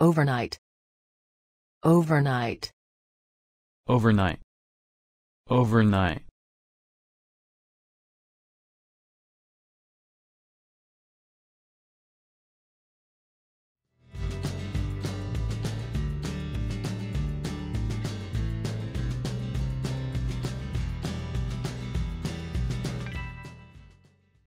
Overnight. Overnight. Overnight. Overnight.